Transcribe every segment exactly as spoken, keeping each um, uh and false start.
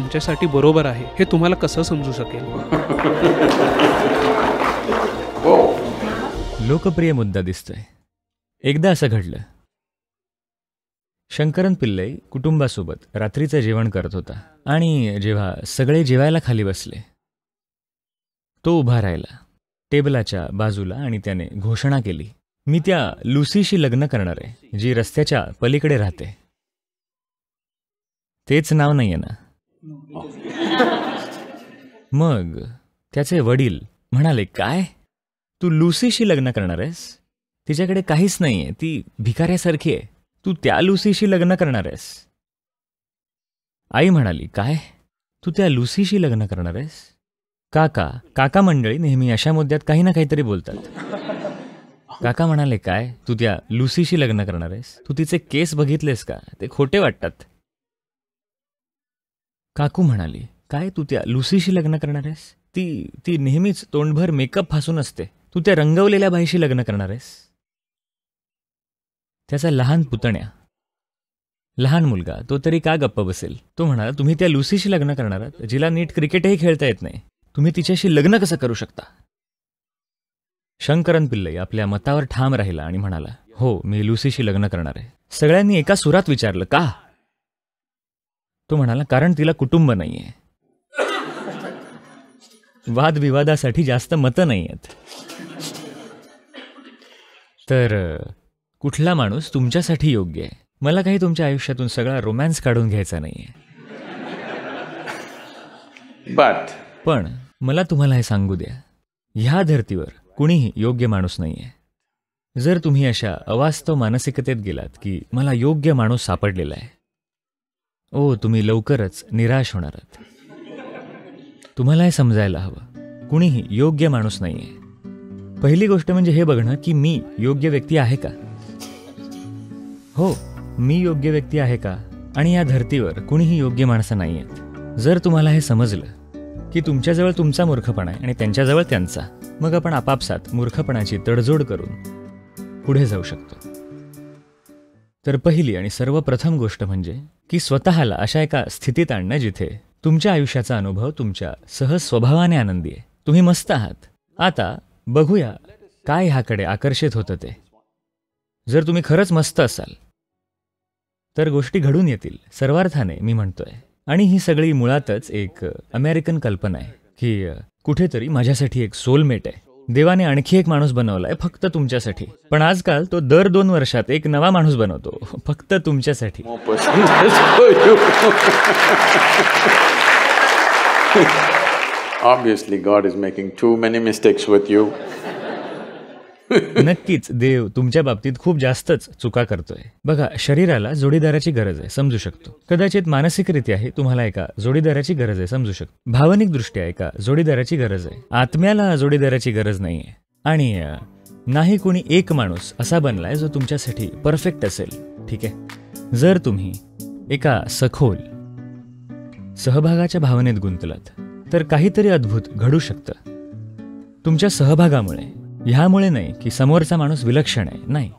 तुमच्यासाठी बरोबर आहे हे तुम्हाला कसं समजू शकेल? लोकप्रिय मुद्दा दिसतोय. एकदा असं घडलं, शंकरन पिल्लई कुटुंबासोबत रात्रीचं जेवण करत होता आणि जेव्हा सगळे जेवायला खाली बसले तो उभा राहिला टेबलाच्या बाजूला आणि त्याने घोषणा केली, मी त्या लुसीशी लग्न करणार आहे जी रस्त्याच्या पलीकडे राहते. तेच नाव नाहीये ना? मग त्याचे वडील म्हणाले, काय तू लुसीशी लग्न करणार आहेस? तिच्याकडे काहीच नाहीये, ती भिकाऱ्यासारखी आहे, तू त्या लुसीशी लग्न करणार आहेस? आई म्हणाली, काय तू त्या लुसीशी लग्न करणार आहेस? काका काका मंडळी नेहमी अशा मुद्द्यात काही ना काहीतरी बोलतात. काका म्हणाले, काय तू त्या लुसीशी लग्न करणार आहेस? तू तिचे केस बघितलेस का? ते खोटे वाटतात. काकू म्हणाली, काय तू त्या लुसीशी लग्न करणार आहेस? ती ती नेहमीच तोंडभर मेकअप फासून असते, तू त्या रंगवलेल्या बाईशी लग्न करणार आहेस? त्याचा लहान पुतण्या, लहान मुलगा, तो तरी का गप्प बसेल? तो म्हणाला, तुम्ही त्या लुसीशी लग्न करणार आहात जिला नीट क्रिकेटही खेळता येत नाही, तुम्ही तिच्याशी लग्न कसं करू शकता? शंकरन पिल्लई आपल्या मतावर ठाम राहिला आणि म्हणाला, हो मी लुसीशी लग्न करणार आहे. सगळ्यांनी एका सुरात विचारलं, का? तो म्हणाला, कारण तिला कुटुंब नाही आहे, वादविवादासाठी जास्त मतं नाही आहेत. तर कुठला माणूस तुमच्यासाठी योग्य आहे? मला काही तुमच्या आयुष्यातून सगळा रोमॅन्स काढून घ्यायचा नाहीये, बट पण मला तुम्हाला हे सांगू द्या, ह्या धर्तीवर कुणीही योग्य माणूस नाहीये. जर तुम्ही अशा अवास्तव मानसिकतेत गेलात की मला योग्य माणूस सापडलेला आहे, ओ तुम्ही लवकरच निराश होणार आहात. तुम्हाला हे समजायला हवं, कुणीही योग्य माणूस नाहीये. पहिली गोष्ट म्हणजे हे बघणं की मी योग्य व्यक्ती आहे का? हो, मी योग्य व्यक्ती आहे का? आणि या धर्तीवर कुणीही योग्य माणसं नाही आहेत. जर तुम्हाला हे समजलं की तुमच्याजवळ तुमचा मूर्खपणा आहे आणि त्यांच्याजवळ त्यांचा, मग आपण आपापसात मूर्खपणाची तडजोड करून पुढे जाऊ शकतो. तर पहिली आणि सर्वप्रथम गोष्ट म्हणजे की स्वतःला अशा एका स्थितीत आणणं जिथे तुमच्या आयुष्याचा अनुभव तुमच्या सहज स्वभावाने आनंदी आहे, तुम्ही मस्त आहात. आता बघूया काय ह्याकडे आकर्षित होतं ते. जर तुम्ही खरंच मस्त असाल तर गोष्टी घडून येतील, सर्वार्थाने मी म्हणतोय. आणि ही सगळी मुळातच एक अमेरिकन कल्पना आहे की कुठेतरी माझ्यासाठी एक सोलमेट आहे, देवाने आणखी एक माणूस बनवलाय फक्त तुमच्यासाठी. पण आजकाल तो दर दोन वर्षात एक नवा माणूस बनवतो फक्त तुमच्यासाठी. Obviously God is making too many mistakes with you. नक्कीच देव तुमच्या बाबतीत खूप जास्तच चुका करतोय. बघा, शरीराला जोडीदाराची गरज आहे, समजू शकतो. कदाचित मानसिकरित्या आहे तुम्हाला एका जोडीदाराची गरज आहे, समजू शकतो. भावनिक दृष्ट्या एका जोडीदाराची गरज आहे, आत्म्याला जोडीदाराची गरज नाही आहे. आणि नाही कोणी एक माणूस असा बनलाय जो तुमच्यासाठी परफेक्ट असेल, ठीक आहे? जर तुम्ही एका सखोल सहभागाच्या भावनेत गुंतलात तर काहीतरी अद्भुत घडू शकतं. तुमच्या सहभागामुळे, ह्यामुळे नाही की समोरचा माणूस विलक्षण आहे, नाही.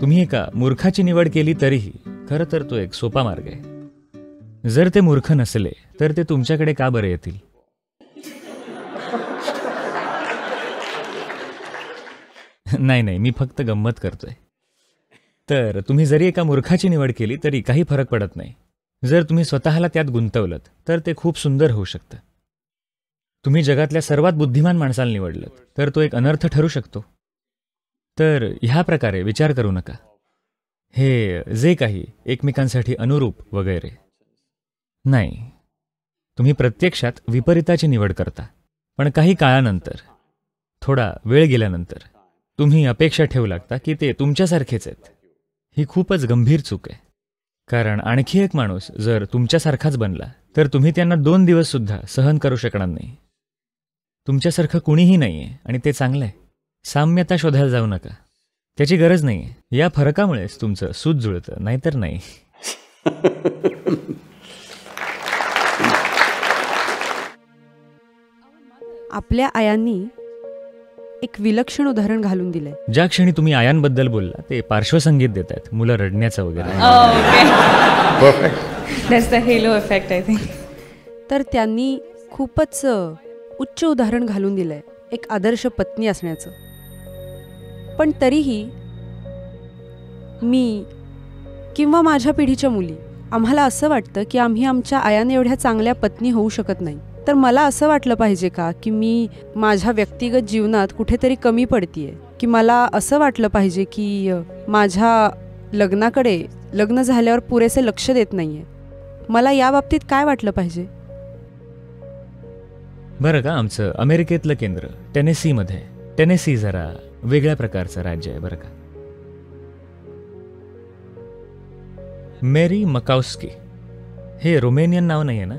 तुम्ही एका मूर्खाची निवड केली तरीही खरं तर तो एक सोपा मार्ग आहे. जर ते मूर्ख नसले तर ते तुमच्याकडे का बरे येतील? नाही नाही, मी फक्त गंमत करतोय. तर तुम्ही जरी एका मूर्खाची निवड केली तरी काही फरक पडत नाही. जर तुम्ही स्वतःला त्यात गुंतवलं तर ते खूप सुंदर होऊ शकतं. तुम्ही जगातल्या सर्वात बुद्धिमान माणसाला निवडलं तर तो एक अनर्थ ठरू शकतो. तर ह्या प्रकारे विचार करू नका. हे जे काही एकमेकांसाठी अनुरूप वगैरे नाही, तुम्ही प्रत्यक्षात विपरीताची निवड करता. पण काही काळानंतर, थोडा वेळ गेल्यानंतर तुम्ही अपेक्षा ठेवू लागता की ते तुमच्यासारखेच आहेत. ही खूपच गंभीर चूक आहे, कारण आणखी एक माणूस जर तुमच्यासारखाच बनला तर तुम्ही त्यांना दोन दिवससुद्धा सहन करू शकणार नाही. तुमच्यासारखं कुणीही नाही आहे आणि ते चांगलं आहे. साम्यता शोधायला जाऊ नका, त्याची गरज नाही आहे. या फरकामुळेच तुमचं सूत जुळतं, नाहीतर नाही. आपल्या आयांनी एक विलक्षण उदाहरण घालून दिलंय. ज्या क्षणी तुम्ही आयांबद्दल बोलला ते पार्श्वसंगीत देत आहेत, मुलं रडण्याचं वगैरे. That's the halo effect, I think. तर त्यांनी खूपच उच्च उदाहरण घालून दिलंय एक आदर्श पत्नी असण्याचं। पण तरीही मी किंवा माझ्या पिढीच्या मुली आम्हाला असं वाटतं की आम्ही आमच्या आयाने एवढ्या चांगल्या पत्नी होऊ शकत नाही। तर मला असं वाटलं पाहिजे का की मी माझ्या व्यक्तिगत जीवनात कुठेतरी कमी पडतीये, की मला असं वाटलं पाहिजे की माझ्या लग्नाकडे लग्न झाल्यावर पुरेसे लक्ष देत नाहीये। मला या बाबतीत काय वाटलं पाहिजे? बरं का, आमचं अमेरिकेतलं केंद्र टेनेसीमध्ये, टेनेसी जरा वेगळ्या प्रकारचं राज्य आहे बरं का। मेरी मकाउस्की हे रोमेनियन नाव नाही आहे ना।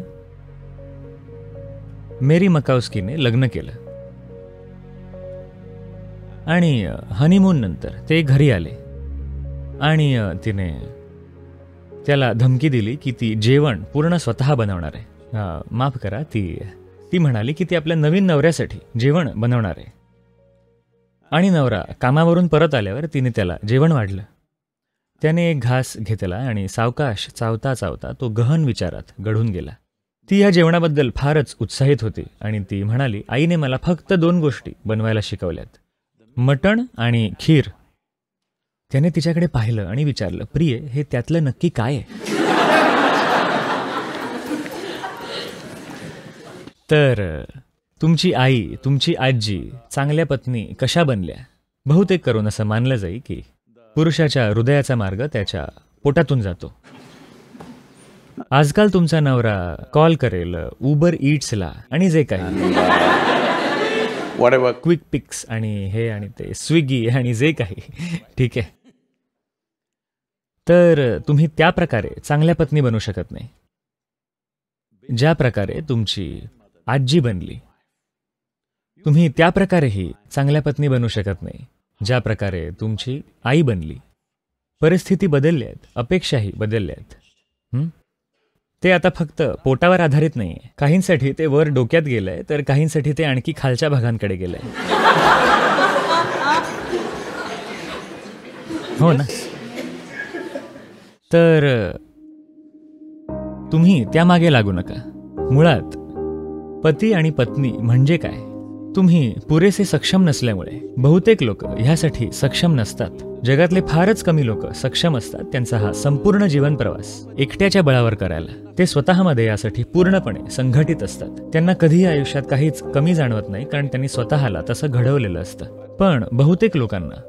मेरी मकाउस्कीने लग्न केलं आणि हनीमून नंतर ते घरी आले आणि तिने त्याला धमकी दिली की ती जेवण पूर्ण स्वतः बनवणार आहे। माफ करा, ती ती म्हणाली की ती आपल्या नवीन नवऱ्यासाठी जेवण बनवणार आहे आणि नवरा कामावरून परत आल्यावर तिने त्याला जेवण वाढलं। त्याने एक घास घेतला आणि सावकाश चावता चावता तो गहन विचारात गढून गेला। ती या जेवणाबद्दल फारच उत्साहित होती आणि ती म्हणाली, आईने मला फक्त दोन गोष्टी बनवायला शिकवल्यात, मटण आणि खीर। त्याने तिच्याकडे पाहिलं आणि विचारलं, प्रिय, हे त्यातलं नक्की काय आहे? तर तुमची आई, तुमची आजी चांगल्या पत्नी कशा बनल्या? बहुतेक करून असं मानलं जाई की पुरुषाच्या हृदयाचा मार्ग त्याच्या पोटातून जातो। आजकाल तुमचा नवरा कॉल करेल उबर ईट्सला आणि जे काही वॉटेवर क्विक पिक्स आणि हे आणि ते स्विगी आणि जे काही, ठीक आहे। तर तुम्ही त्या प्रकारे चांगल्या पत्नी बनू शकत नाही ज्या प्रकारे तुमची आजी बनली। तुम्ही त्या प्रकारेही चांगल्या पत्नी बनू शकत नाही ज्या प्रकारे तुमची आई बनली। परिस्थिती बदलल्यात, अपेक्षाही बदलल्यात। ते आता फक्त पोटावर आधारित नाही आहे। काहींसाठी ते वर डोक्यात गेलंय तर काहींसाठी ते आणखी खालच्या भागांकडे गेलंय। हो ना? तर तुम्ही त्यामागे लागू नका। मुळात पती आणि पत्नी म्हणजे काय? तुम्ही पुरेसे सक्षम नसल्यामुळे, बहुतेक लोक ह्यासाठी सक्षम नसतात। जगातले फारच कमी लोक सक्षम असतात त्यांचा हा संपूर्ण जीवन प्रवास एकट्याच्या बळावर करायला। ते स्वतःमध्ये यासाठी पूर्णपणे संघटित असतात। त्यांना कधीही आयुष्यात काहीच कमी जाणवत नाही कारण त्यांनी स्वतःला तसं घडवलेलं असतं। पण बहुतेक लोकांना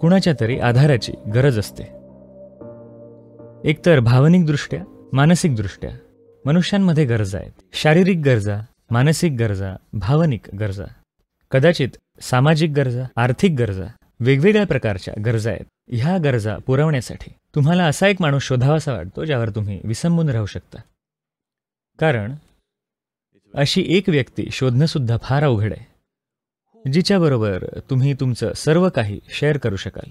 कुणाच्या तरी आधाराची गरज असते, एकतर भावनिकदृष्ट्या, मानसिकदृष्ट्या। मनुष्यांमध्ये गरजा आहेत, शारीरिक गरजा, मानसिक गरजा, भावनिक गरजा, कदाचित सामाजिक गरजा, आर्थिक गरजा, वेगवेगळ्या प्रकारच्या गरजा आहेत। ह्या गरजा पुरवण्यासाठी तुम्हाला असा एक माणूस शोधावासा वाटतो ज्यावर तुम्ही विसंबून राहू शकता, कारण अशी एक व्यक्ती शोधणंसुद्धा फार अवघड आहे जिच्याबरोबर तुम्ही तुमचं सर्व काही शेअर करू शकाल,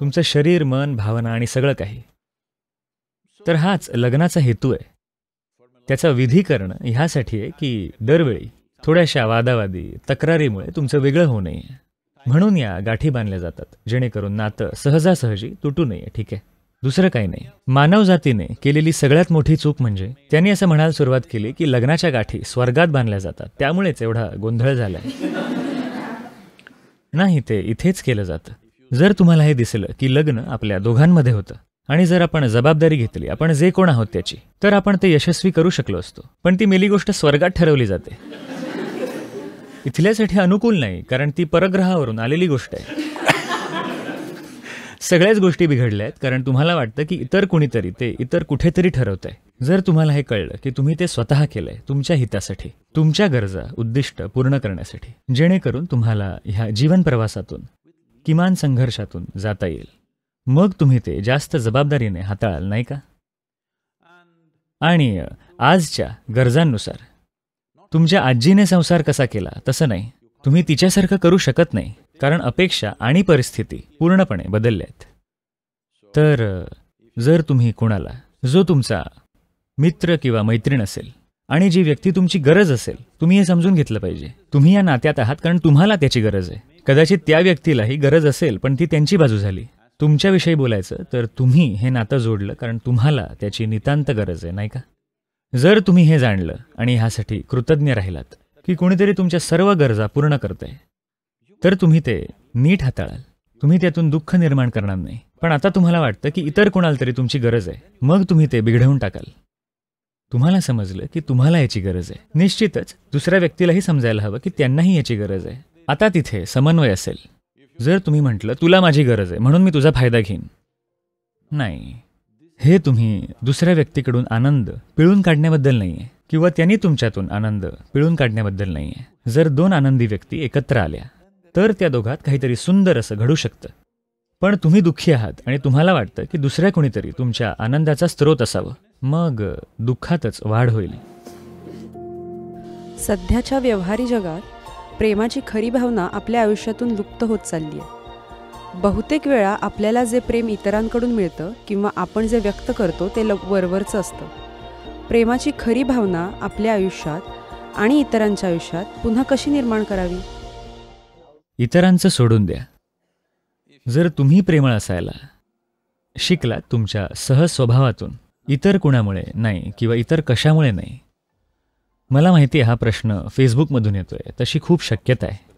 तुमचं शरीर, मन, भावना आणि सगळं काही। तर हाच लग्नाचा हेतू आहे। त्याचा विधी करणं ह्यासाठी आहे की दरवेळी थोड्याशा वादावादी, तक्रारीमुळे तुमचं वेगळं होऊ नये, म्हणून या गाठी बांधल्या जातात जेणेकरून नातं सहजासहजी तुटू नये, ठीक आहे? दुसरं काही नाही। मानवजातीने केलेली सगळ्यात मोठी चूक म्हणजे त्यांनी असं म्हणायला सुरुवात केली की लग्नाच्या गाठी स्वर्गात बांधल्या जातात, त्यामुळेच एवढा गोंधळ झालाय। नाही, ते इथेच केलं जातं। जर तुम्हाला हे दिसलं की लग्न आपल्या दोघांमध्ये होतं आणि जर आपण जबाबदारी घेतली, आपण जे कोण आहोत त्याची, तर आपण ते यशस्वी करू शकलो असतो। पण ती मेली गोष्ट स्वर्गात ठरवली जाते, इथल्यासाठी अनुकूल नाही कारण ती परग्रहावरून आलेली गोष्ट आहे। सगळ्याच गोष्टी बिघडल्या आहेत कारण तुम्हाला वाटतं की इतर कुणीतरी ते इतर कुठेतरी ठरवत आहे। जर तुम्हाला हे कळलं की तुम्ही ते स्वतः केलंय तुमच्या हितासाठी, तुमच्या गरजा, उद्दिष्ट पूर्ण करण्यासाठी, जेणेकरून तुम्हाला ह्या जीवन प्रवासातून, किमान संघर्षातून जाता येईल, मग तुम्ही ते जास्त जबाबदारीने हाताळाल, नाही का? आणि आजच्या गरजांनुसार तुमच्या आजीने संसार कसा केला तसं नाही, तुम्ही तिच्यासारखं करू शकत नाही कारण अपेक्षा आणि परिस्थिती पूर्णपणे बदलल्यात। तर जर तुम्ही कोणाला, जो तुमचा मित्र किंवा मैत्रीण असेल आणि जी व्यक्ती तुमची गरज असेल, तुम्ही हे समजून घेतलं पाहिजे तुम्ही या नात्यात आहात कारण तुम्हाला त्याची गरज आहे। कदाचित त्या व्यक्तीलाही गरज असेल पण ती त्यांची बाजू झाली। तुमच्याविषयी बोलायचं तर तुम्ही हे नातं जोडलं कारण तुम्हाला त्याची नितांत गरज आहे, नाही का? जर तुम्ही हे जाणलं आणि यासाठी कृतज्ञ राहिलात की कोणीतरी तुमच्या सर्व गरजा पूर्ण करते, तर तुम्ही ते नीट हाताळाल, तुम्ही त्यातून दुःख निर्माण करणार नाही। पण आता तुम्हाला वाटतं की इतर कोणाला तरी तुमची गरज आहे, मग तुम्ही ते बिघडवून टाकाल। तुम्हाला समजलं की तुम्हाला याची गरज आहे, निश्चितच दुसऱ्या व्यक्तीलाही समजायला हवं की त्यांनाही याची गरज आहे। आता तिथे समन्वय असेल। जर तुम्ही म्हटलं तुला माझी गरज आहे म्हणून मी तुझा फायदा घेईन, नाही, हे तुम्ही दुसऱ्या व्यक्तीकडून आनंद पिळून काढण्याबद्दल नाही आहे किंवा त्यांनी तुमच्यातून आनंद पिळून काढण्याबद्दल नाही आहे। जर दोन आनंदी व्यक्ती एकत्र आल्या तर त्या दोघात काहीतरी सुंदर असं घडू शकतं। पण तुम्ही दुःखी आहात आणि तुम्हाला वाटतं की दुसऱ्या कोणीतरी तुमच्या आनंदाचा स्रोत असावं, मग दुःखातच वाढ होईल। सध्याच्या व्यवहारी जगात प्रेमाची खरी भावना आपल्या आयुष्यातून लुप्त होत चालली आहे। बहुतेक वेळा आपल्याला जे प्रेम इतरांकडून मिळतं किंवा आपण जे व्यक्त करतो ते वरवरचं असतं। प्रेमाची खरी भावना आपल्या आयुष्यात आणि इतरांच्या आयुष्यात पुन्हा कशी निर्माण करावी? इतरांचं सोडून द्या। जर तुम्ही प्रेमळ असायला शिकलात तुमच्या सहज स्वभावातून, इतर कोणामुळे नाही किंवा इतर कशामुळे नाही। मला माहिती आहे हा प्रश्न फेसबुकमधून येतोय, तशी खूप शक्यता आहे।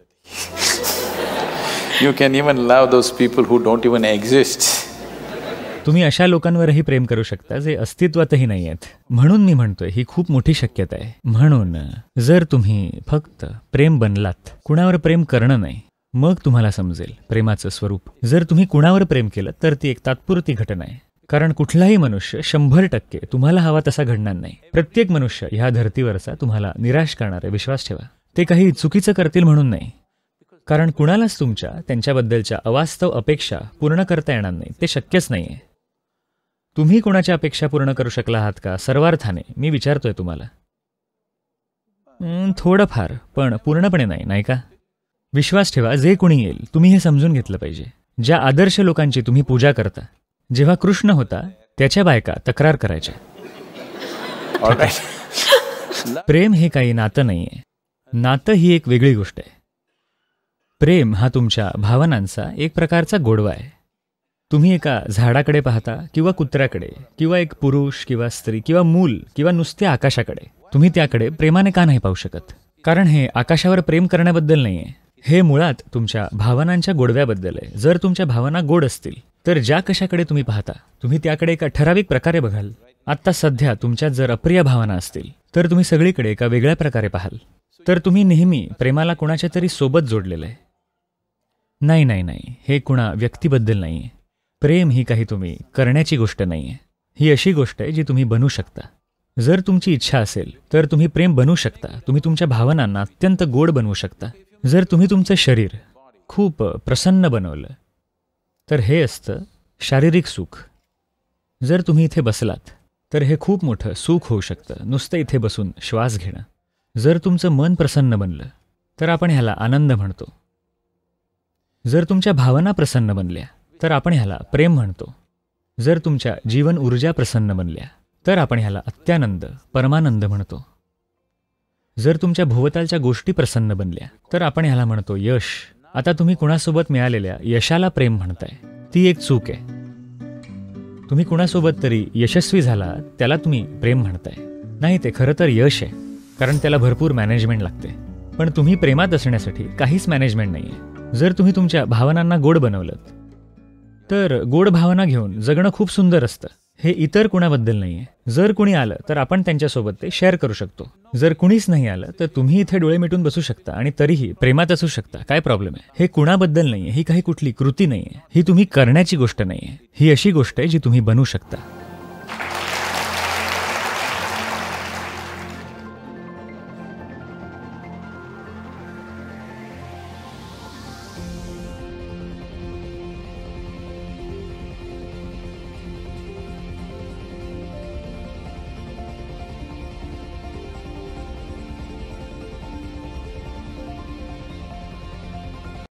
You can even love those people who don't even exist. तुम्ही अशा लोकांवरही प्रेम करू शकता जे अस्तित्वातही नाही आहेत। म्हणून मी म्हणतोय ही खूप मोठी शक्यता आहे। म्हणून जर तुम्ही फक्त प्रेम बनलात, कुणावर प्रेम करणं नाही, मग तुम्हाला समजेल प्रेमाचं स्वरूप। जर तुम्ही कुणावर प्रेम केलं तर ती एक तात्पुरती घटना आहे, कारण कुठलाही मनुष्य शंभर टक्के तुम्हाला हवा तसा घडणार नाही। प्रत्येक मनुष्य ह्या धर्तीवरचा तुम्हाला निराश करणारे, विश्वास ठेवा। ते काही चुकीचं करतील म्हणून नाही, कारण कुणालाच तुमच्या त्यांच्याबद्दलच्या अवास्तव अपेक्षा पूर्ण करता येणार नाही, ते शक्यच नाही आहे। तुम्ही कोणाच्या अपेक्षा पूर्ण करू शकला आहात का सर्वार्थाने, मी विचारतोय तुम्हाला? थोडंफार, पण पूर्णपणे नाही, नाही का? विश्वास ठेवा, जे कोणी येईल तुम्ही हे समजून घेतलं पाहिजे। ज्या आदर्श लोकांची तुम्ही पूजा करता, जेव्हा कृष्ण होता त्याच्या बायका तक्रार करायच्या। प्रेम हे काही नातं नाही आहे, नातं ही एक वेगळी गोष्ट आहे। प्रेम हा तुमच्या भावनांचा एक प्रकारचा गोडवा आहे। तुम्ही एका झाडाकडे पाहता किंवा कुत्र्याकडे किंवा एक पुरुष किंवा स्त्री किंवा मूल किंवा नुसते आकाशाकडे, तुम्ही त्याकडे प्रेमाने का नाही पाहू शकत? कारण हे आकाशावर प्रेम करण्याबद्दल नाही आहे, हे मुळात तुमच्या भावनांच्या गोडव्याबद्दल आहे। जर तुमच्या भावना गोड असतील तर ज्या कशाकडे तुम्ही पाहता तुम्ही त्याकडे एका ठराविक प्रकारे बघाल। आत्ता सध्या तुमच्यात जर अप्रिय भावना असतील तर तुम्ही सगळीकडे एका वेगळ्या प्रकारे पाहाल। तर तुम्ही नेहमी प्रेमाला कोणाच्या तरी सोबत जोडलेलं आहे। नाही नाही नाही, हे कुणा व्यक्तीबद्दल नाही आहे। प्रेम ही काही तुम्ही करण्याची गोष्ट नाही आहे, ही अशी गोष्ट आहे जी तुम्ही बनू शकता। जर तुमची इच्छा असेल तर तुम्ही प्रेम बनू शकता, तुम्ही तुमच्या भावनांना अत्यंत गोड बनवू शकता। जर तुम्ही तुमचं शरीर खूप प्रसन्न बनवलं तर हे असतं शारीरिक सुख। जर तुम्ही इथे बसलात तर हे खूप मोठं सुख होऊ शकतं, नुसतं इथे बसून श्वास घेणं। जर तुमचं मन प्रसन्न बनलं तर आपण ह्याला आनंद म्हणतो। जर तुमच्या भावना प्रसन्न बनल्या तर आपण ह्याला प्रेम म्हणतो। जर तुमच्या जीवन ऊर्जा प्रसन्न बनल्या तर आपण ह्याला अत्यानंद, परमानंद म्हणतो। जर तुमच्या भोवतालच्या गोष्टी प्रसन्न बनल्या तर आपण ह्याला म्हणतो यश। आता तुम्ही कुणासोबत मिळालेल्या यशाला प्रेम म्हणताय, ती एक चूक आहे। तुम्ही कुणासोबत तरी यशस्वी झाला त्याला तुम्ही प्रेम म्हणताय, नाही, ते खरं तर यश आहे, कारण त्याला भरपूर मॅनेजमेंट लागते। पण तुम्ही प्रेमात असण्यासाठी काहीच मॅनेजमेंट नाही आहे। जर तुम्ही तुमच्या भावनांना गोड बनवलंत तर गोड भावना घेऊन जगणं खूप सुंदर असतं। हे इतर कोणाबद्दल नाही आहे। जर कोणी आलं तर आपण त्यांच्यासोबत ते शेअर करू शकतो। जर कोणीच नाही आलं तर तुम्ही इथे डोळे मिटून बसू शकता आणि तरीही प्रेमात असू शकता, काय प्रॉब्लेम आहे? हे कोणाबद्दल नाही आहे, ही काही कुठली कृती नाही आहे, ही तुम्ही करण्याची गोष्ट नाही आहे, ही अशी गोष्ट आहे जी तुम्ही बनू शकता।